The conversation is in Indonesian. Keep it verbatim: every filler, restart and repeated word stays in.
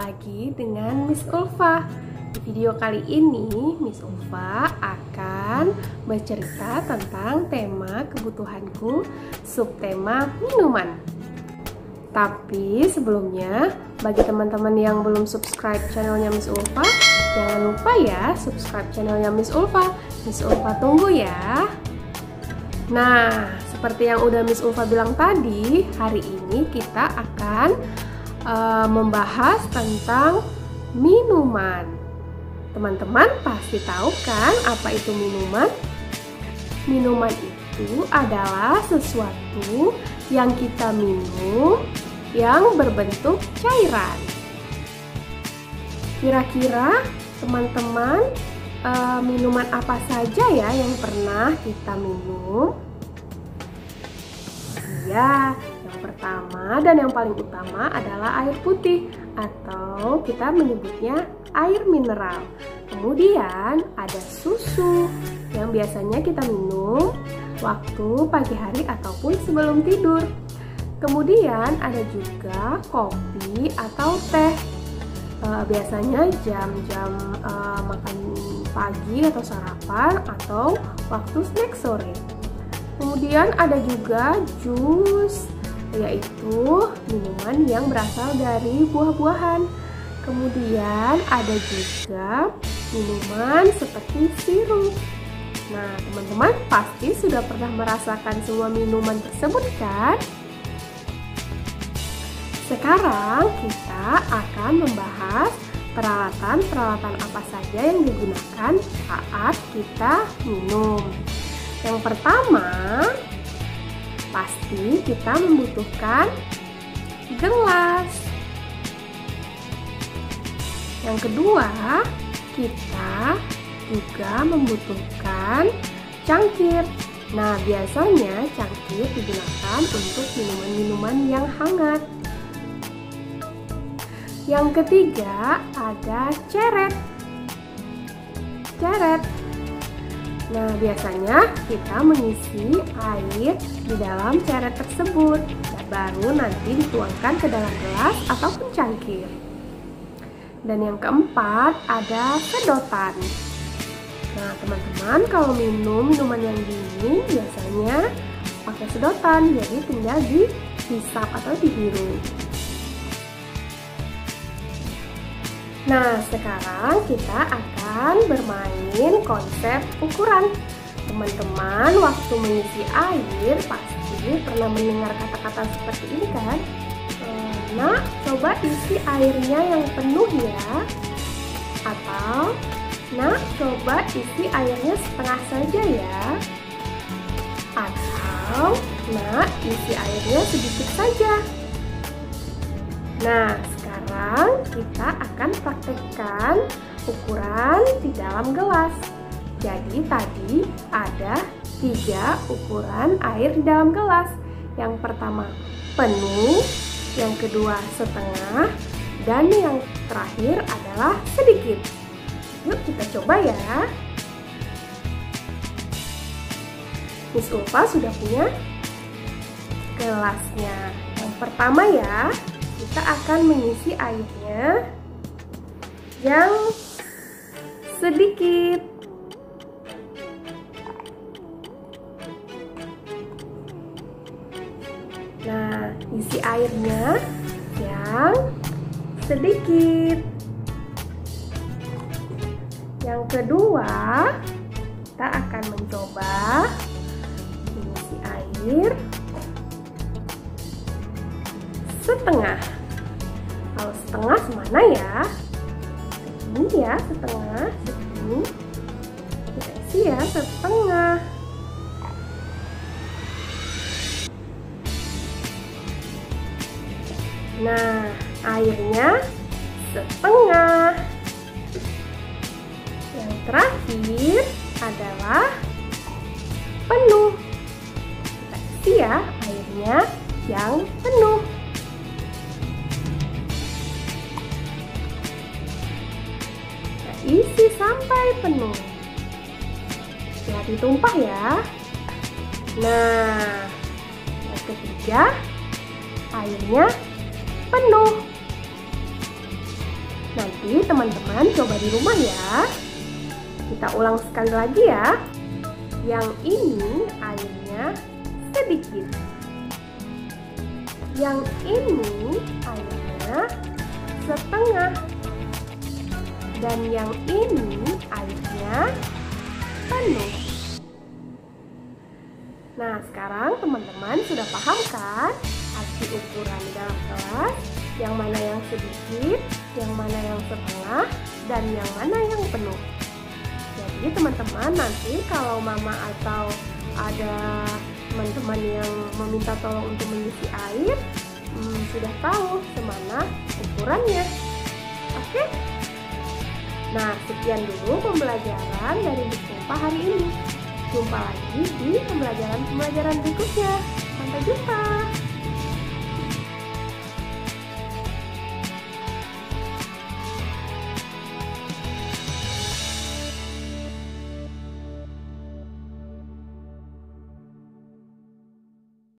lagi dengan Miss Ulfa. Di video kali ini, Miss Ulfa akan bercerita tentang tema kebutuhanku, subtema minuman. Tapi sebelumnya, bagi teman-teman yang belum subscribe channelnya Miss Ulfa, jangan lupa ya subscribe channelnya Miss Ulfa. Miss Ulfa tunggu ya. Nah, seperti yang udah Miss Ulfa bilang tadi, hari ini kita akan uh, membahas tentang minuman. Teman-teman pasti tahu kan apa itu minuman? Minuman itu adalah sesuatu yang kita minum yang berbentuk cairan. Kira-kira teman-teman uh, minuman apa saja ya yang pernah kita minum? Ya, yang pertama dan yang paling utama adalah air putih atau kita menyebutnya air mineral. Kemudian ada susu yang biasanya kita minum waktu pagi hari ataupun sebelum tidur. Kemudian ada juga kopi atau teh. E, biasanya jam-jam e, makan pagi atau sarapan atau waktu snack sore. Kemudian ada juga jus, yaitu minuman yang berasal dari buah-buahan. Kemudian ada juga minuman seperti sirup. Nah, teman-teman pasti sudah pernah merasakan semua minuman tersebut kan? Sekarang kita akan membahas peralatan-peralatan apa saja yang digunakan saat kita minum. Yang pertama, pasti kita membutuhkan gelas. Yang kedua, kita juga membutuhkan cangkir. Nah, biasanya cangkir digunakan untuk minuman-minuman yang hangat. Yang ketiga, ada ceret. Ceret. Nah, biasanya kita mengisi air di dalam ceret tersebut, baru nanti dituangkan ke dalam gelas ataupun cangkir. Dan yang keempat, ada sedotan. Nah, teman-teman kalau minum minuman yang dingin biasanya pakai sedotan, jadi tinggal dihisap atau dihirup. Nah, sekarang kita akan bermain konsep ukuran. Teman-teman, waktu mengisi air pasti pernah mendengar kata-kata seperti ini kan? Nah, coba isi airnya yang penuh ya. Atau, nah, coba isi airnya setengah saja ya. Atau, nah, isi airnya sedikit saja. Nah, sekarang kita akan praktekkan ukuran di dalam gelas. Jadi tadi ada tiga ukuran air di dalam gelas. Yang pertama penuh, yang kedua setengah, dan yang terakhir adalah sedikit. Yuk kita coba ya. Miss Ulfa sudah punya gelasnya. Yang pertama ya, kita akan mengisi airnya yang sedikit. Nah, isi airnya yang sedikit. Yang kedua, kita akan mencoba mengisi air setengah. Kalau setengah semana ya? Ini ya setengah, segini. Kita isi ya setengah. Nah, airnya setengah. Yang terakhir adalah penuh. Kita isi ya airnya yang penuh. Isi sampai penuh. Jadi tumpah ya. Nah, yang ketiga airnya penuh. Nanti teman-teman coba di rumah ya. Kita ulang sekali lagi ya. Yang ini airnya sedikit. Yang ini airnya setengah. Dan yang ini airnya penuh. Nah, sekarang teman-teman sudah paham kan arti ukuran dalam kelas, yang mana yang sedikit, yang mana yang setengah, dan yang mana yang penuh. Jadi teman-teman nanti kalau mama atau ada teman-teman yang meminta tolong untuk mengisi air, hmm, sudah tahu semana ukurannya. Oke? Nah, sekian dulu pembelajaran dari Ulfa hari ini. Jumpa lagi di pembelajaran-pembelajaran berikutnya. Sampai jumpa!